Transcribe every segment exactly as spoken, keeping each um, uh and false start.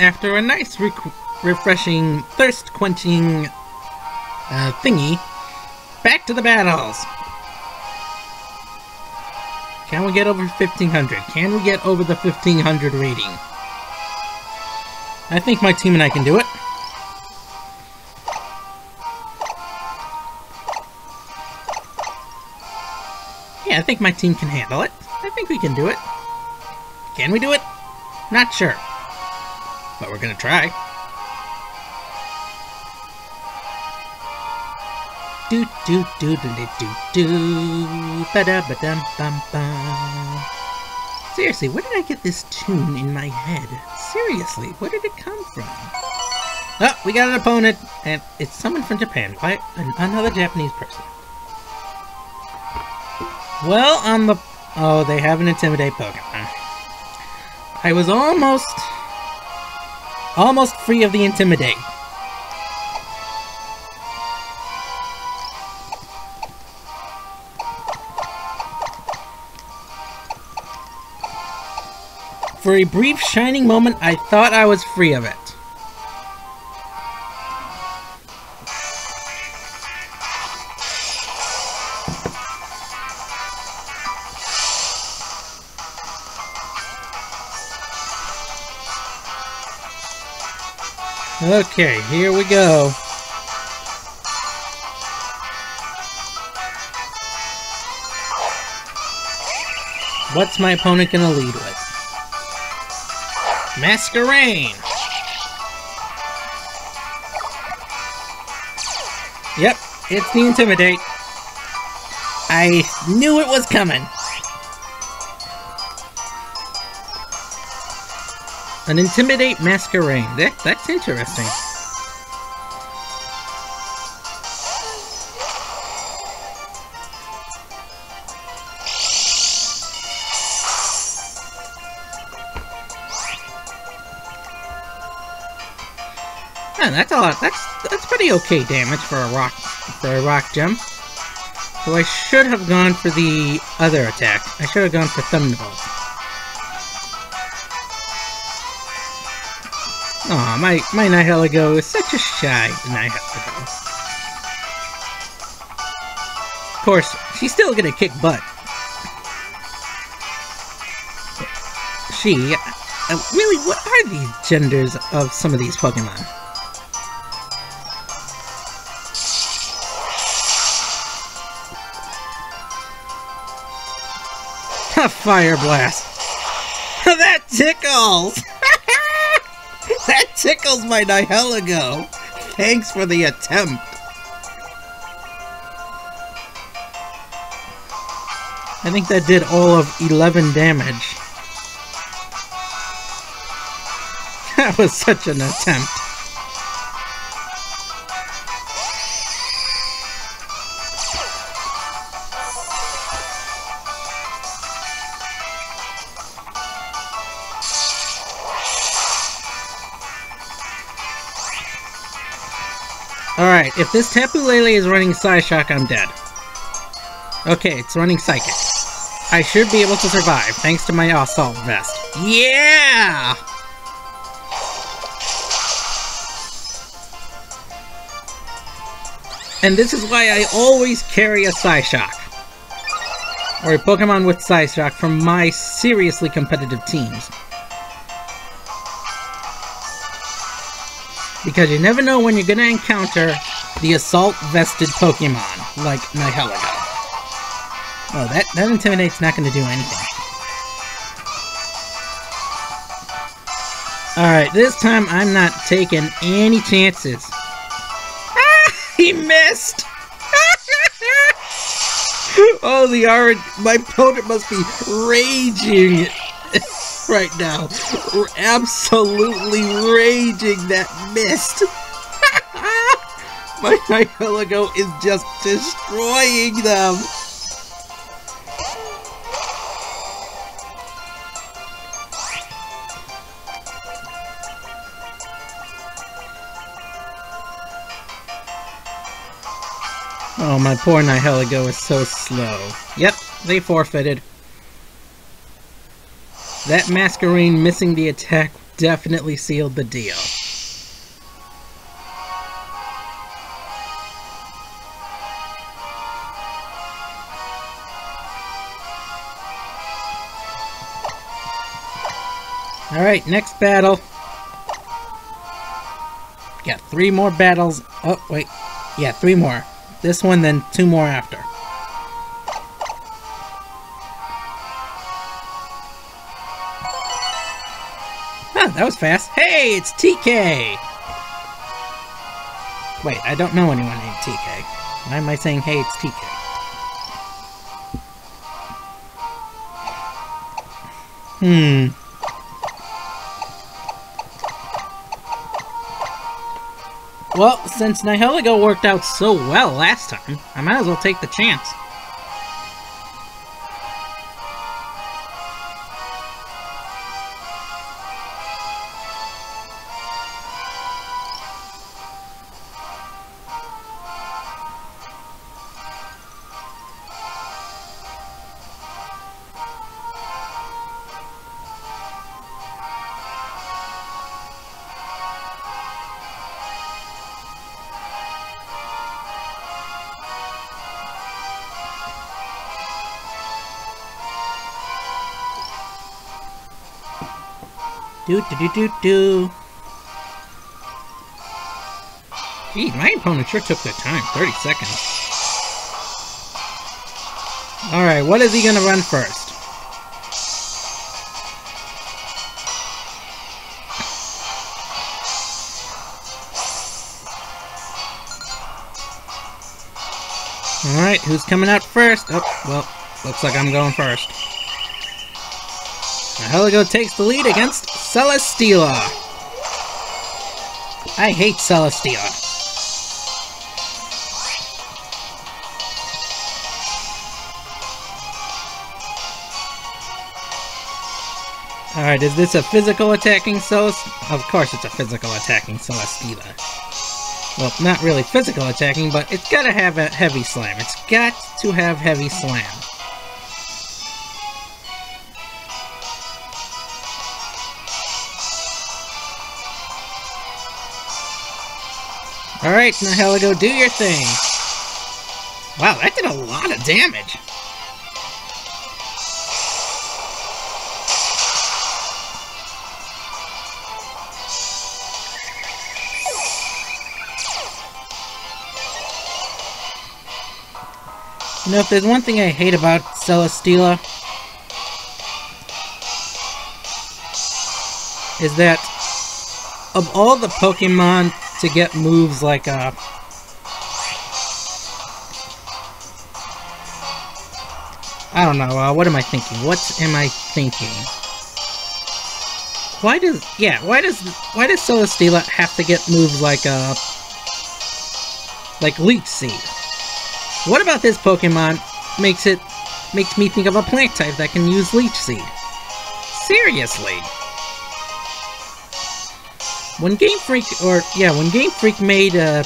after a nice, re refreshing, thirst-quenching uh, thingy, back to the battles! Can we get over fifteen hundred? Can we get over the fifteen hundred rating? I think my team and I can do it. Yeah, I think my team can handle it. I think we can do it. Can we do it? Not sure. But we're gonna try. Do do do do do do ba da ba dum bum bum. Seriously, where did I get this tune in my head? Seriously, where did it come from? Oh, we got an opponent, and it's someone from Japan by another Japanese person. Well, on the oh, they have an intimidate Pokemon. I was almost almost free of the intimidate. For a brief shining moment, I thought I was free of it. Okay, here we go. What's my opponent gonna lead with? Masquerain! Yep, it's the Intimidate. I knew it was coming. An Intimidate Masquerain. That, that's interesting. That's a lot. That's that's pretty okay damage for a rock for a rock gem. So I should have gone for the other attack. I should have gone for Thunderbolt. Aw, my my Nihilego is such a shy Nihilego. Of course, she's still gonna kick butt. She uh, really. What are the genders of some of these Pokemon? Fire blast. That tickles! That tickles my Nihilego. Thanks for the attempt. I think that did all of eleven damage. That was such an attempt. Alright, if this Tapu Lele is running Psyshock, I'm dead. Okay, it's running Psychic. I should be able to survive, thanks to my Assault Vest. Yeah! And this is why I always carry a Psyshock. Or a Pokemon with Psyshock from my seriously competitive teams. Because you never know when you're gonna encounter the assault-vested Pokemon, like Nihilego. Oh, that, that Intimidate's not gonna do anything. Alright, this time I'm not taking any chances. Ah! He missed! Oh, the orange... My opponent must be raging right now. We're absolutely raging that mist. My Nihilego is just destroying them. Oh, my poor Nihilego is so slow. Yep, they forfeited. That Masquerain missing the attack definitely sealed the deal. Alright, next battle. Got three more battles. Oh, wait. Yeah, three more. This one, then two more after. Ah, that was fast. Hey, it's T K! Wait, I don't know anyone named T K. Why am I saying, hey, it's T K? Hmm. Well, since Nihilego worked out so well last time, I might as well take the chance. Do do do do do. Gee, my opponent sure took their time. thirty seconds. Alright, what is he gonna run first? Alright, who's coming out first? Oh, well, looks like I'm going first. Nihilego takes the lead against Celesteela. I hate Celesteela. Alright, is this a physical attacking Celesteela? Of course it's a physical attacking Celesteela. Well, not really physical attacking, but it's gotta have a heavy slam. It's got to have heavy slam. Alright, Nihilego, do your thing. Wow, that did a lot of damage. You know, if there's one thing I hate about Celesteela, is that of all the Pokemon to get moves like uh, I don't know, uh, what am I thinking? What am I thinking? Why does, yeah, why does, why does Celesteela have to get moves like uh, like Leech Seed? What about this Pokemon makes it, makes me think of a plant type that can use Leech Seed? Seriously! When Game Freak, or, yeah, when Game Freak made, uh,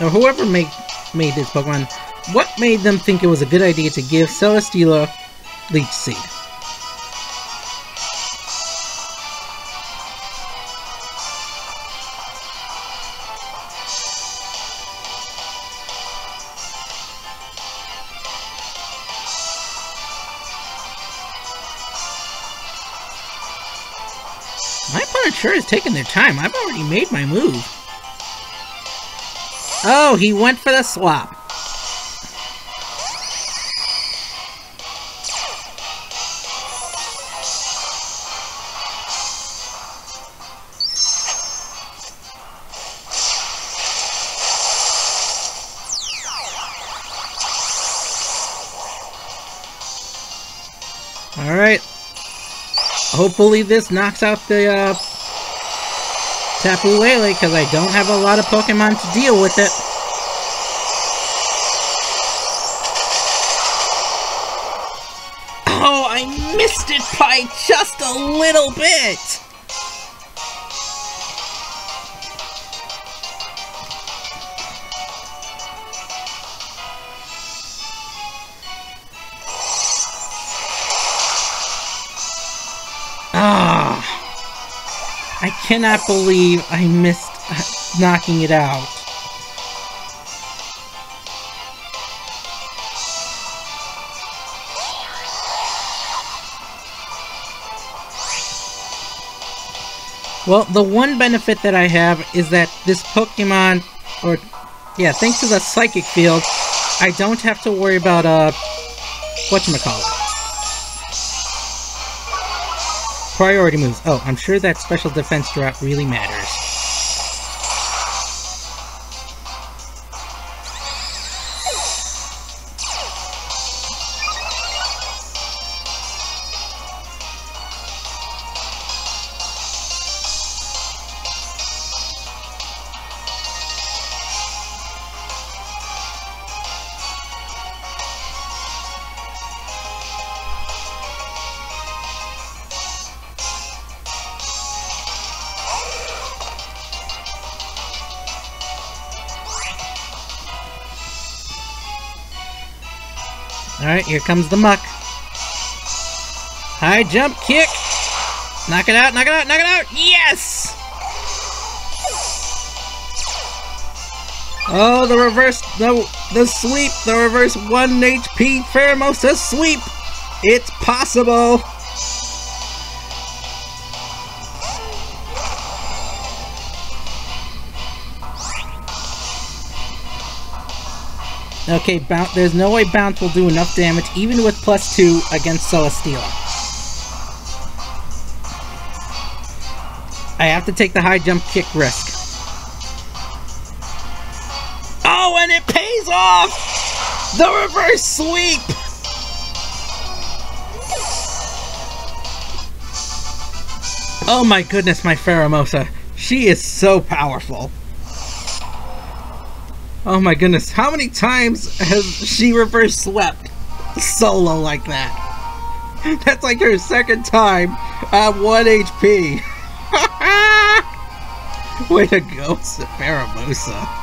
or whoever made, made this Pokemon, what made them think it was a good idea to give Celesteela Leech Seed? Sure is taking their time. I've already made my move. Oh, he went for the swap. All right. Hopefully this knocks out the, uh, Tapu Lele, because I don't have a lot of Pokemon to deal with it. Oh, I missed it by just a little bit! Ah! cannot believe I missed knocking it out. Well, the one benefit that I have is that this Pokemon, or yeah, thanks to the Psychic Field, I don't have to worry about uh, whatchamacallit. Priority moves. Oh, I'm sure that special defense drop really matters. Alright, here comes the muck. High jump kick! Knock it out, knock it out, knock it out! Yes! Oh, the reverse, the, the sweep, the reverse one H P Pheromosa sweep! It's possible! Okay, Bounce, there's no way Bounce will do enough damage, even with plus two, against Celesteela. I have to take the high jump kick risk. Oh, and it pays off! The reverse sweep! Oh my goodness, my Pheromosa. She is so powerful. Oh my goodness, how many times has she reverse swept solo like that? That's like her second time at one H P. Way to go, Pheromosa.